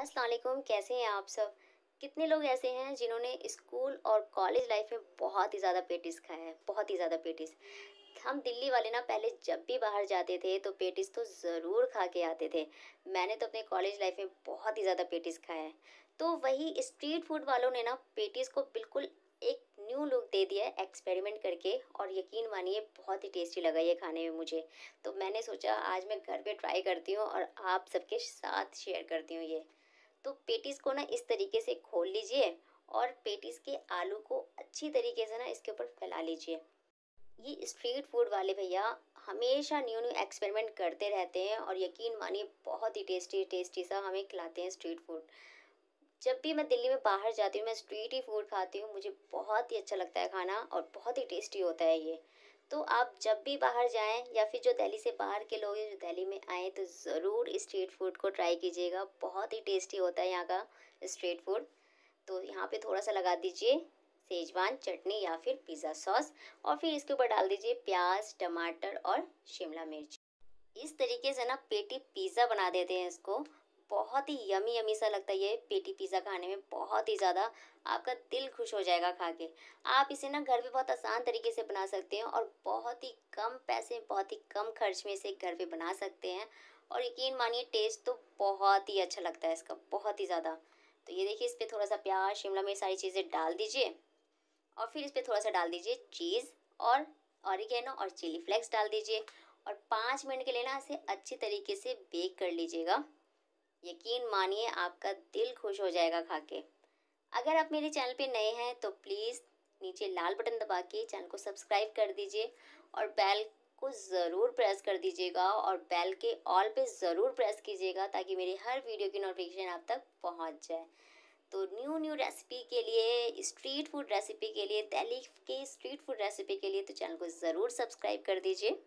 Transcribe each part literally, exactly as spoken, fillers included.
अस्सलाम वालेकुम, कैसे हैं आप सब। कितने लोग ऐसे हैं जिन्होंने स्कूल और कॉलेज लाइफ में बहुत ही ज़्यादा पेटिस खाया है, बहुत ही ज़्यादा पेटिस। हम दिल्ली वाले ना पहले जब भी बाहर जाते थे तो पेटिस तो ज़रूर खा के आते थे। मैंने तो अपने कॉलेज लाइफ में बहुत ही ज़्यादा पेटिस खाया है। तो वही स्ट्रीट फूड वालों ने ना पेटिस को बिल्कुल एक न्यू लुक दे दिया है एक्सपेरिमेंट करके, और यकीन मानिए बहुत ही टेस्टी लगा ये खाने में मुझे। तो मैंने सोचा आज मैं घर पे ट्राई करती हूँ और आप सबके साथ शेयर करती हूँ ये। तो पेटीज़ को ना इस तरीके से खोल लीजिए और पेटीज़ के आलू को अच्छी तरीके से ना इसके ऊपर फैला लीजिए। ये स्ट्रीट फूड वाले भैया हमेशा न्यू न्यू एक्सपेरिमेंट करते रहते हैं और यकीन मानिए बहुत ही टेस्टी टेस्टी सा हमें खिलाते हैं स्ट्रीट फूड। जब भी मैं दिल्ली में बाहर जाती हूँ मैं स्ट्रीट ही फूड खाती हूँ, मुझे बहुत ही अच्छा लगता है खाना और बहुत ही टेस्टी होता है ये। तो आप जब भी बाहर जाएं या फिर जो दिल्ली से बाहर के लोग हैं जो दिल्ली में आएँ तो ज़रूर स्ट्रीट फूड को ट्राई कीजिएगा, बहुत ही टेस्टी होता है यहाँ का स्ट्रीट फूड। तो यहाँ पे थोड़ा सा लगा दीजिए सेजवान चटनी या फिर पिज़्ज़ा सॉस और फिर इसके ऊपर डाल दीजिए प्याज, टमाटर और शिमला मिर्च। इस तरीके से ना पेटी पिज़्ज़ा बना देते हैं इसको, बहुत ही यमी यमी सा लगता है ये पेटी पिज़्ज़ा खाने में, बहुत ही ज़्यादा आपका दिल खुश हो जाएगा खा के। आप इसे ना घर पे बहुत आसान तरीके से बना सकते हैं और बहुत ही कम पैसे, बहुत ही कम खर्च में इसे घर पे बना सकते हैं और यकीन मानिए टेस्ट तो बहुत ही अच्छा लगता है इसका, बहुत ही ज़्यादा। तो ये देखिए इस पर थोड़ा सा प्याज, शिमला मिर्च सारी चीज़ें डाल दीजिए और फिर इस पर थोड़ा सा डाल दीजिए चीज़ और ऑरिगेनो और चिली फ्लेक्स डाल दीजिए और पाँच मिनट के लिए ना इसे अच्छी तरीके से बेक कर लीजिएगा। यकीन मानिए आपका दिल खुश हो जाएगा खा के। अगर आप मेरे चैनल पे नए हैं तो प्लीज़ नीचे लाल बटन दबा के चैनल को सब्सक्राइब कर दीजिए और बेल को ज़रूर प्रेस कर दीजिएगा और बेल के ऑल पे ज़रूर प्रेस कीजिएगा ताकि मेरी हर वीडियो की नोटिफिकेशन आप तक पहुंच जाए। तो न्यू न्यू रेसिपी के लिए, स्ट्रीट फूड रेसिपी के लिए, दिल्ली के स्ट्रीट फूड रेसिपी के लिए तो चैनल को ज़रूर सब्सक्राइब कर दीजिए।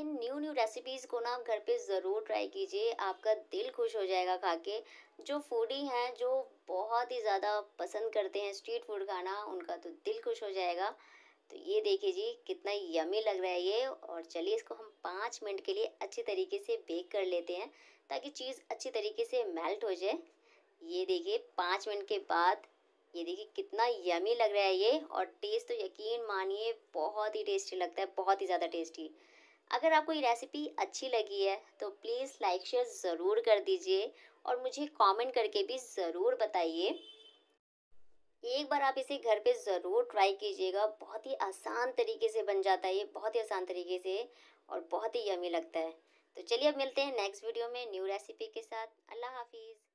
इन न्यू न्यू रेसिपीज़ को ना आप घर पे ज़रूर ट्राई कीजिए, आपका दिल खुश हो जाएगा खा के। जो फूडी हैं, जो बहुत ही ज़्यादा पसंद करते हैं स्ट्रीट फूड खाना, उनका तो दिल खुश हो जाएगा। तो ये देखिए जी कितना यमी लग रहा है ये। और चलिए इसको हम पाँच मिनट के लिए अच्छी तरीके से बेक कर लेते हैं ताकि चीज़ अच्छी तरीके से मेल्ट हो जाए। ये देखिए पाँच मिनट के बाद ये देखिए कितना यमी लग रहा है ये, और टेस्ट तो यकीन मानिए बहुत ही टेस्टी लगता है, बहुत ही ज़्यादा टेस्टी। अगर आपको ये रेसिपी अच्छी लगी है तो प्लीज़ लाइक शेयर ज़रूर कर दीजिए और मुझे कमेंट करके भी ज़रूर बताइए। एक बार आप इसे घर पे ज़रूर ट्राई कीजिएगा, बहुत ही आसान तरीके से बन जाता है ये, बहुत ही आसान तरीके से और बहुत ही यमी लगता है। तो चलिए अब मिलते हैं नेक्स्ट वीडियो में न्यू रेसिपी के साथ। अल्लाह हाफिज़।